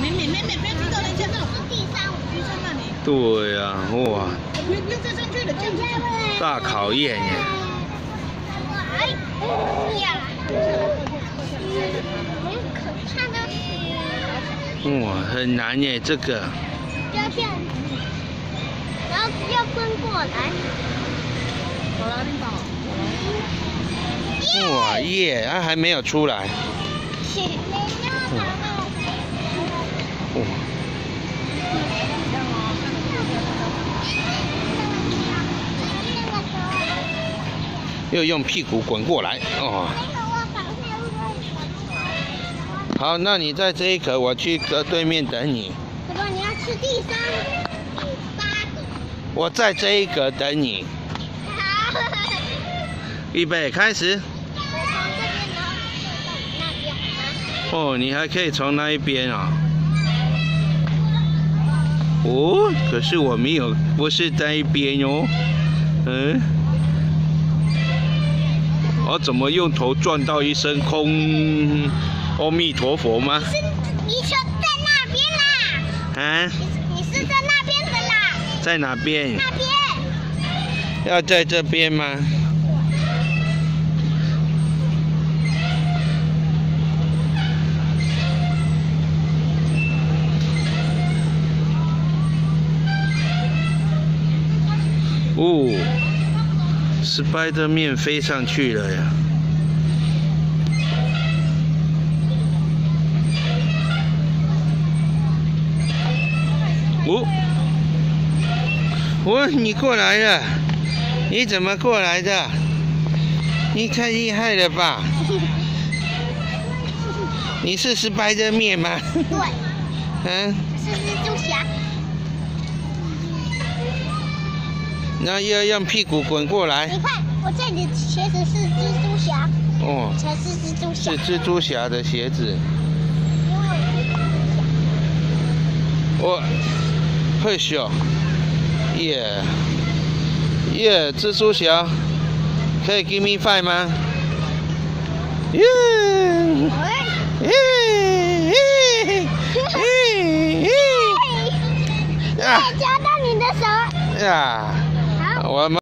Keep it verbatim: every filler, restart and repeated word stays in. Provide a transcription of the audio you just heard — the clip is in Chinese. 每每每每不要听到人家那种地上五居在那里。对呀、啊，哇！没没站上去了，这大考验耶！哎呀！看到。哇，很难耶，这个。要这样子，然后要翻过来。好了，领导。哇耶，它、啊、还没有出来。又用屁股滚过来哦！好，那你在这一刻，我去隔对面等你。哥哥，你要吃第三八个。我在这一格等你。好。预备，开始。哦，你还可以从那一边啊、哦。哦，可是我没有，不是那一边哦。嗯。我、啊、怎么用头撞到一身空？阿弥陀佛吗？你是在那边啦。啊？你是在那边的啦。在哪边？那边。要在这边吗？哦。Spider-Man 飞上去了呀！哦，哦，你过来了？你怎么过来的？你太厉害了吧！你是 Spider-Man 吗？对。嗯。是蜘蛛侠。那又要让屁股滚过来。你看，我这里的鞋子是蜘蛛侠。哦。才是蜘蛛侠。是蜘蛛侠的鞋子。我，嘿咻，耶，耶，蜘蛛侠，可以 give me five 吗？耶，耶，耶，耶，耶。啊！抓到你的手。啊！我们。